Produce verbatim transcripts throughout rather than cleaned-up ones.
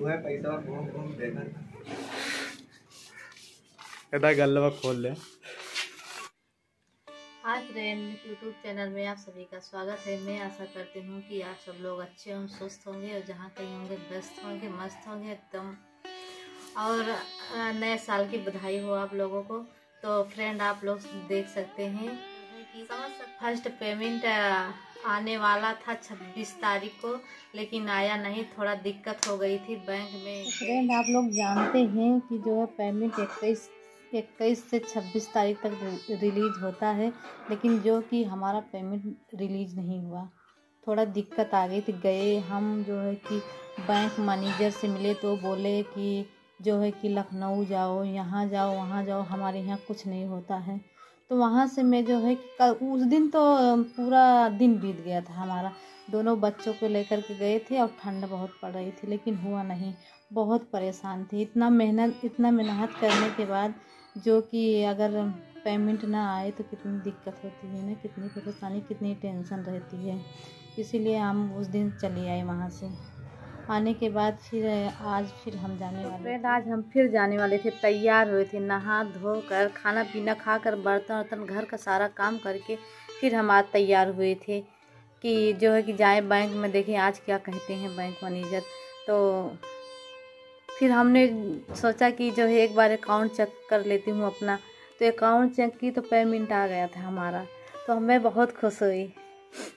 हुआ है पैसा घूम घूम देना कदा गल्ला खोल ले। हाय फ्रेंड, यूट्यूब चैनल में आप सभी का स्वागत है। मैं आशा करती हूँ कि आप सब लोग अच्छे हों, स्वस्थ होंगे और जहाँ कहीं होंगे व्यस्त होंगे, मस्त होंगे एकदम। और नए साल की बधाई हो आप लोगों को। तो फ्रेंड, आप लोग देख सकते हैं कि फर्स्ट पेमेंट आने वाला था छब्बीस तारीख को, लेकिन आया नहीं, थोड़ा दिक्कत हो गई थी बैंक में। फ्रेंड, आप लोग जानते हैं कि जो है पेमेंट इक्कीस इक्कीस से छब्बीस तारीख तक रिलीज होता है, लेकिन जो कि हमारा पेमेंट रिलीज नहीं हुआ, थोड़ा दिक्कत आ गई थी। गए हम जो है कि बैंक मैनेजर से मिले तो बोले कि जो है कि लखनऊ जाओ, यहाँ जाओ, वहाँ जाओ, हमारे यहाँ कुछ नहीं होता है। तो वहाँ से मैं जो है कि उस दिन तो पूरा दिन बीत गया था हमारा, दोनों बच्चों को लेकर के गए थे और ठंड बहुत पड़ रही थी, लेकिन हुआ नहीं। बहुत परेशान थी, इतना मेहनत इतना मेहनत करने के बाद जो कि अगर पेमेंट ना आए तो कितनी दिक्कत होती है ना, कितनी परेशानी, कितनी टेंशन रहती है। इसीलिए हम उस दिन चले आए। वहाँ से आने के बाद फिर आज फिर हम जाने वाले फ्रेंड आज हम फिर जाने वाले थे। तैयार हुए थे, नहा धोकर, खाना पीना खाकर, बर्तन वर्तन घर का सारा काम करके फिर हम आज तैयार हुए थे कि जो है कि जाए बैंक में, देखें आज क्या कहते हैं बैंक मैनेजर। तो फिर हमने सोचा कि जो है एक बार अकाउंट चेक कर लेती हूँ अपना। तो अकाउंट चेक की तो पेमेंट आ गया था हमारा, तो मैं बहुत खुश हुई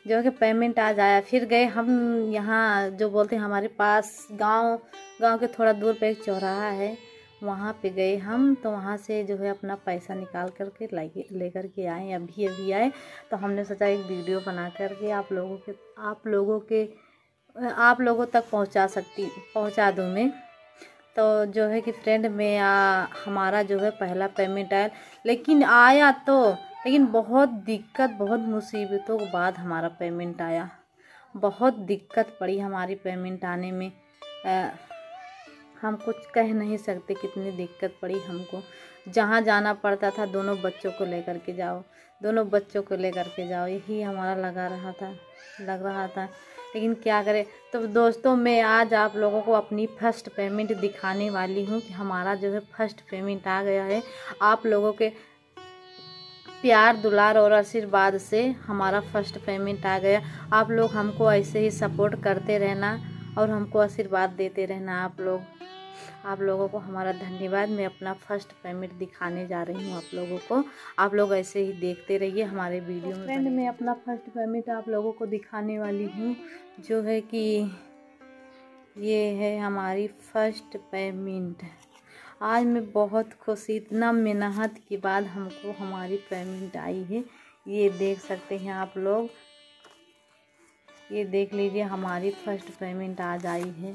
जो कि पेमेंट आज आया। फिर गए हम यहाँ, जो बोलते हैं हमारे पास गांव गांव के थोड़ा दूर पे एक चौराहा है, वहाँ पे गए हम। तो वहाँ से जो है अपना पैसा निकाल करके लाइए लेकर के आए, अभी अभी आए। तो हमने सोचा एक वीडियो बना करके आप लोगों के आप लोगों के आप लोगों तक पहुँचा सकती पहुँचा दूँ मैं। तो जो है कि फ्रेंड में आ, हमारा जो है पहला पेमेंट आया, लेकिन आया तो लेकिन बहुत दिक्कत बहुत मुसीबतों के बाद हमारा पेमेंट आया। बहुत दिक्कत पड़ी हमारी पेमेंट आने में, आ, हम कुछ कह नहीं सकते कितनी दिक्कत पड़ी हमको। जहाँ जाना पड़ता था दोनों बच्चों को लेकर के जाओ दोनों बच्चों को लेकर के जाओ यही हमारा लगा रहा था लग रहा था लेकिन क्या करें। तो दोस्तों, मैं आज आप लोगों को अपनी फर्स्ट पेमेंट दिखाने वाली हूँ कि हमारा जो है फर्स्ट पेमेंट आ गया है। आप लोगों के प्यार दुलार और आशीर्वाद से हमारा फर्स्ट पेमेंट आ गया। आप लोग हमको ऐसे ही सपोर्ट करते रहना और हमको आशीर्वाद देते रहना। आप लोग आप लोगों को हमारा धन्यवाद। मैं अपना फर्स्ट पेमेंट दिखाने जा रही हूँ आप लोगों को। आप लोग ऐसे ही देखते रहिए हमारे वीडियो में। फ्रेंड, मैं अपना फर्स्ट पेमेंट आप लोगों को दिखाने वाली हूँ, जो है कि ये है हमारी फर्स्ट पेमेंट। आज मैं बहुत खुशी, इतना मेहनत के बाद हमको हमारी पेमेंट आई है। ये देख सकते हैं आप लोग, ये देख लीजिए हमारी फर्स्ट पेमेंट आज आई है।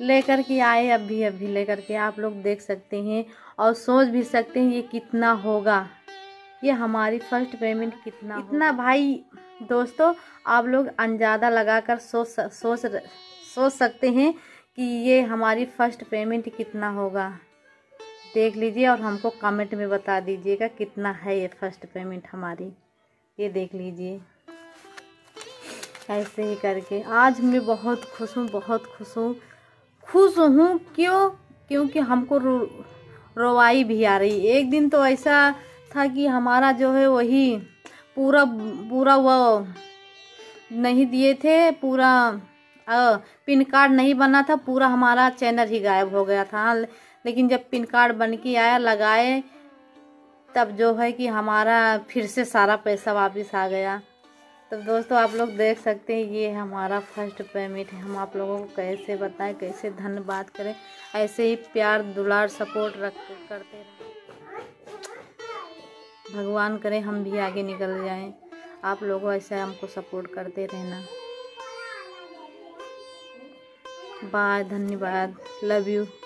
लेकर के आए अभी अभी लेकर के, आप लोग देख सकते हैं और सोच भी सकते हैं ये कितना होगा, ये हमारी फर्स्ट पेमेंट कितना इतना भाई। दोस्तों, आप लोग अंदाजा लगाकर सोच सोच सोच सकते हैं कि ये हमारी फर्स्ट पेमेंट कितना होगा। देख लीजिए और हमको कमेंट में बता दीजिएगा कितना है ये फर्स्ट पेमेंट हमारी। ये देख लीजिए ऐसे ही करके। आज मैं बहुत खुश हूँ बहुत खुश हूँ खुश हूँ क्यों क्योंकि हमको रो रोवाई भी आ रही। एक दिन तो ऐसा था कि हमारा जो है वही पूरा पूरा वो नहीं दिए थे, पूरा पिन कार्ड नहीं बना था, पूरा हमारा चैनल ही गायब हो गया था। लेकिन जब पिन कार्ड बन के आया, लगाए, तब जो है कि हमारा फिर से सारा पैसा वापस आ गया। तो दोस्तों, आप लोग देख सकते हैं ये हमारा फर्स्ट पेमेंट है। हम आप लोगों को कैसे बताएं, कैसे धन्यवाद करें। ऐसे ही प्यार दुलार सपोर्ट रख करते रहें। भगवान करे हम भी आगे निकल जाएं। आप लोगों ऐसे हमको सपोर्ट करते रहना। बाय, धन्यवाद, लव यू।